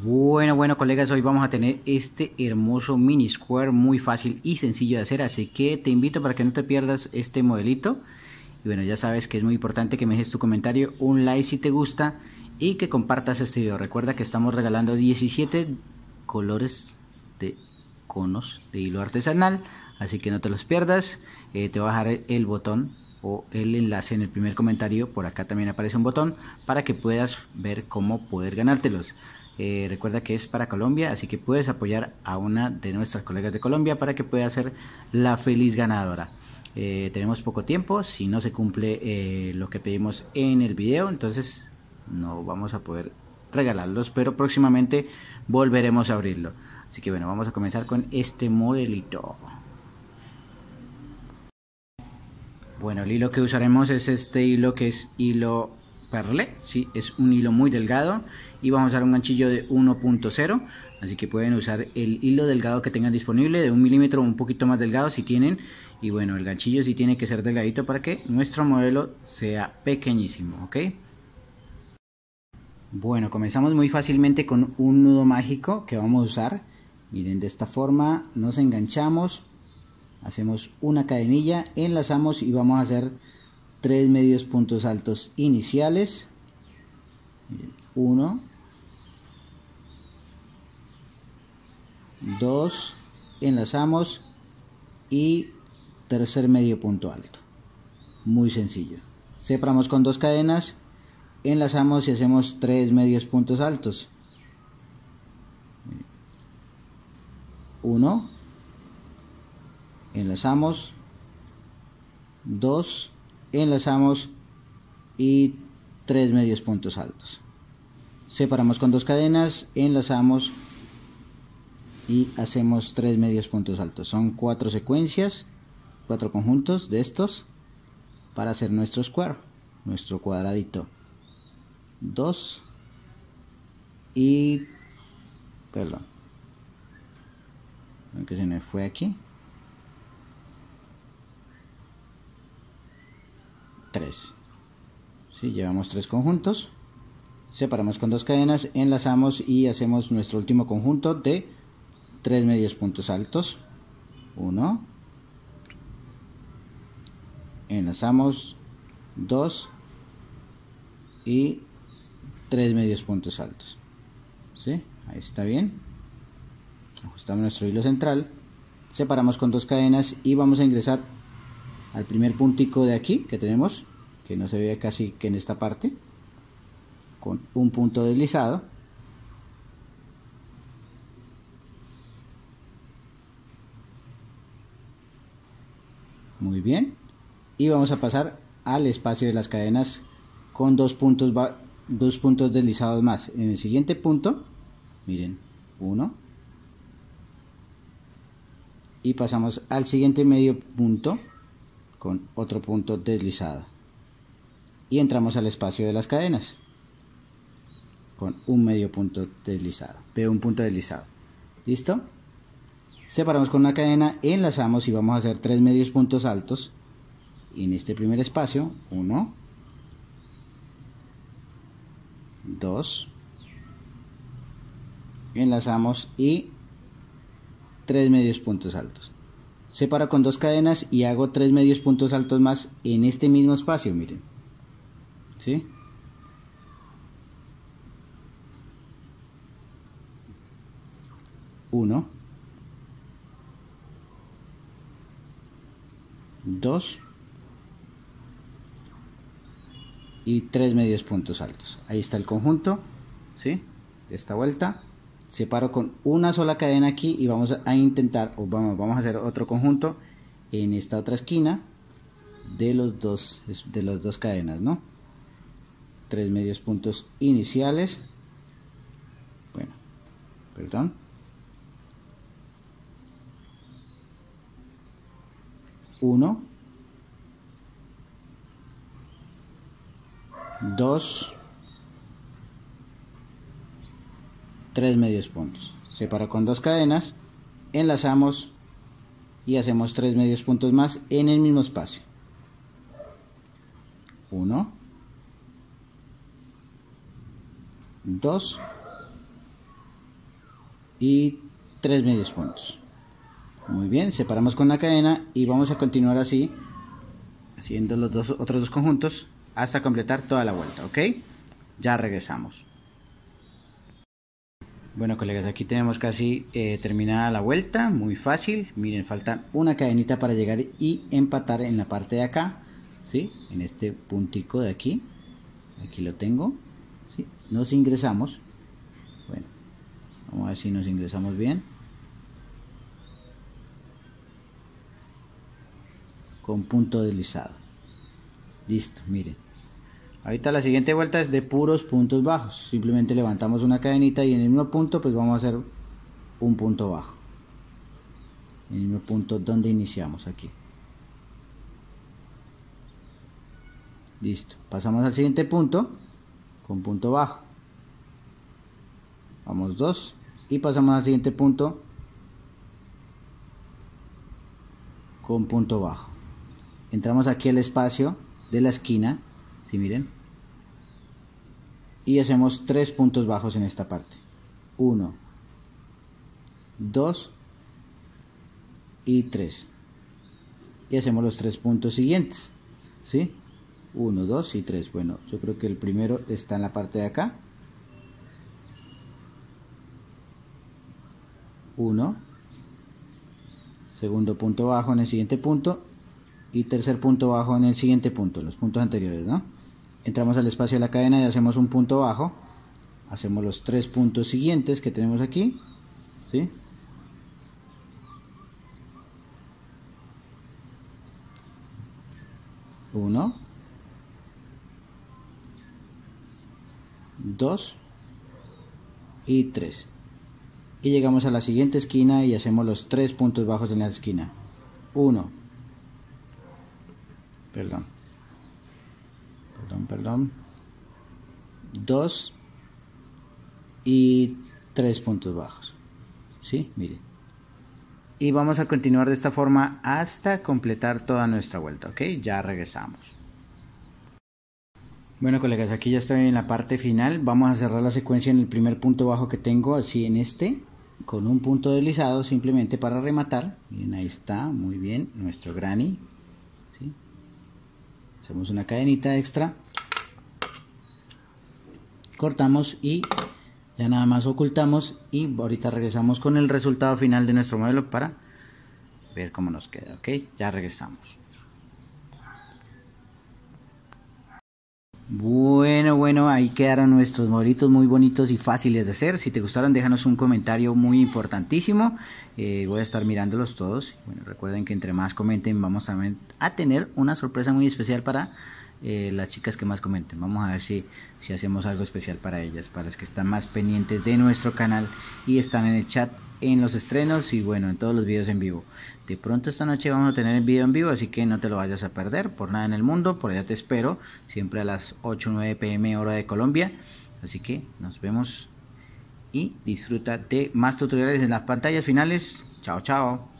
Bueno colegas, hoy vamos a tener este hermoso mini square muy fácil y sencillo de hacer, así que te invito para que no te pierdas este modelito. Y bueno, ya sabes que es muy importante que me dejes tu comentario, un like si te gusta y que compartas este video. Recuerda que estamos regalando 17 colores de conos de hilo artesanal, así que no te los pierdas. Te voy a dejar el botón o el enlace en el primer comentario, por acá también aparece un botón para que puedas ver cómo poder ganártelos. Recuerda que es para Colombia, así que puedes apoyar a una de nuestras colegas de Colombia para que pueda ser la feliz ganadora. Tenemos poco tiempo, si no se cumple lo que pedimos en el video, entonces no vamos a poder regalarlos, pero próximamente volveremos a abrirlo. Así que bueno, vamos a comenzar con este modelito. Bueno, el hilo que usaremos es este hilo que es hilo perlé, ¿sí? Es un hilo muy delgado y vamos a usar un ganchillo de 1.0, así que pueden usar el hilo delgado que tengan disponible, de 1 milímetro o un poquito más delgado si tienen. Y bueno, el ganchillo sí tiene que ser delgadito para que nuestro modelo sea pequeñísimo, ¿ok? Bueno, comenzamos muy fácilmente con un nudo mágico que vamos a usar. Miren, de esta forma nos enganchamos, hacemos una cadenilla, enlazamos y vamos a hacer 3 medios puntos altos iniciales. 1, 2, enlazamos y tercer medio punto alto. Muy sencillo. Separamos con 2 cadenas, enlazamos y hacemos 3 medios puntos altos. 1, enlazamos, 2, enlazamos y 3 medios puntos altos. Separamos con 2 cadenas, enlazamos y hacemos 3 medios puntos altos. Son 4 secuencias, 4 conjuntos de estos para hacer nuestro square, nuestro cuadradito. 2 y perdón, que se me fue aquí. 3. Sí, llevamos 3 conjuntos, separamos con 2 cadenas, enlazamos y hacemos nuestro último conjunto de 3 medios puntos altos. 1, enlazamos, 2 y 3 medios puntos altos. ¿Sí? Ahí está bien. Ajustamos nuestro hilo central, separamos con 2 cadenas y vamos a ingresar al primer puntico de aquí que tenemos, que no se ve casi que en esta parte, con un punto deslizado, muy bien, y vamos a pasar al espacio de las cadenas con 2 puntos deslizados más. En el siguiente punto, miren, 1, y pasamos al siguiente medio punto con otro punto deslizado y entramos al espacio de las cadenas con un medio punto deslizado, de un punto deslizado. ¿Listo? Separamos con una cadena, enlazamos y vamos a hacer 3 medios puntos altos en este primer espacio. 1, 2, enlazamos y 3 medios puntos altos. Separo con 2 cadenas y hago 3 medios puntos altos más en este mismo espacio, miren. ¿Sí? Uno. 2. Y 3 medios puntos altos. Ahí está el conjunto, ¿sí? De esta vuelta. Separo con una sola cadena aquí y vamos a intentar, o vamos a hacer otro conjunto en esta otra esquina de las dos cadenas, ¿no? 3 medios puntos iniciales. Bueno, perdón. 1, 2, 3 medios puntos. Separo con 2 cadenas, enlazamos y hacemos 3 medios puntos más en el mismo espacio. 1, 2 y 3 medios puntos. Muy bien, separamos con la cadena y vamos a continuar así, haciendo los otros dos conjuntos hasta completar toda la vuelta, ¿ok? Ya regresamos. Bueno, colegas, aquí tenemos casi terminada la vuelta, muy fácil. Miren, falta una cadenita para llegar y empatar en la parte de acá, ¿sí? En este puntico de aquí, aquí lo tengo, ¿sí? Nos ingresamos, bueno, vamos a ver si nos ingresamos bien. Con punto deslizado. Listo, miren. Ahorita la siguiente vuelta es de puros puntos bajos. Simplemente levantamos una cadenita y en el mismo punto pues vamos a hacer un punto bajo. En el mismo punto donde iniciamos aquí. Listo. Pasamos al siguiente punto con punto bajo. Vamos 2 y pasamos al siguiente punto con punto bajo. Entramos aquí al espacio de la esquina. Sí, miren, y hacemos 3 puntos bajos en esta parte, 1, 2 y 3, y hacemos los 3 puntos siguientes, ¿sí? 1, 2 y 3, bueno, yo creo que el primero está en la parte de acá, 1, segundo punto bajo en el siguiente punto, y tercer punto bajo en el siguiente punto, los puntos anteriores, ¿no? Entramos al espacio de la cadena y hacemos un punto bajo, hacemos los 3 puntos siguientes que tenemos aquí, ¿sí? Uno, dos y 3, y llegamos a la siguiente esquina y hacemos los 3 puntos bajos en la esquina, 2 y 3 puntos bajos, ¿sí? Miren, y vamos a continuar de esta forma hasta completar toda nuestra vuelta, ¿ok? Ya regresamos. Bueno, colegas, aquí ya estoy en la parte final. Vamos a cerrar la secuencia en el primer punto bajo que tengo, así en este, con un punto deslizado simplemente para rematar. Miren, ahí está, muy bien, nuestro granny, ¿sí? Hacemos una cadenita extra, cortamos y ya nada más ocultamos, y ahorita regresamos con el resultado final de nuestro modelo para ver cómo nos queda, ¿ok? Ya regresamos. Bueno, ahí quedaron nuestros modelitos muy bonitos y fáciles de hacer. Si te gustaron, déjanos un comentario muy importantísimo. Voy a estar mirándolos todos. Bueno, recuerden que entre más comenten, vamos a tener una sorpresa muy especial para las chicas que más comenten. Vamos a ver si hacemos algo especial para ellas, para las que están más pendientes de nuestro canal y están en el chat, en los estrenos y bueno, en todos los videos en vivo. De pronto esta noche vamos a tener el video en vivo, así que no te lo vayas a perder por nada en el mundo. Por allá te espero, siempre a las 8 o 9 p.m. hora de Colombia. Así que nos vemos y disfruta de más tutoriales en las pantallas finales. Chao, chao.